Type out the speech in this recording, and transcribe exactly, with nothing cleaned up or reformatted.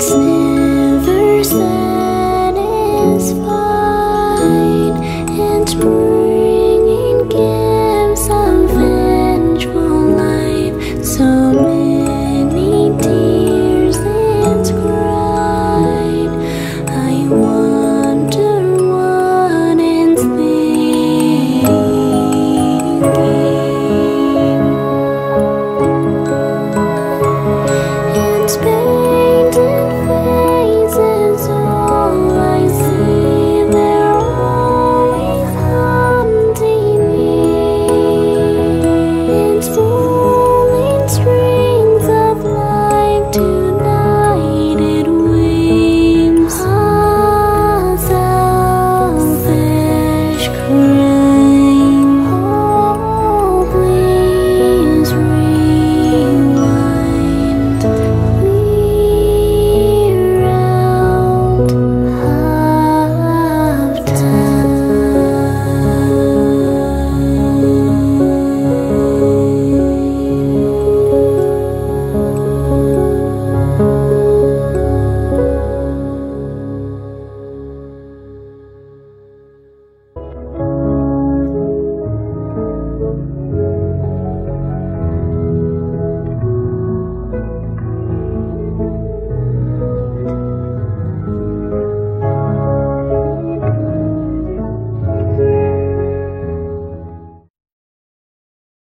Silence never stops.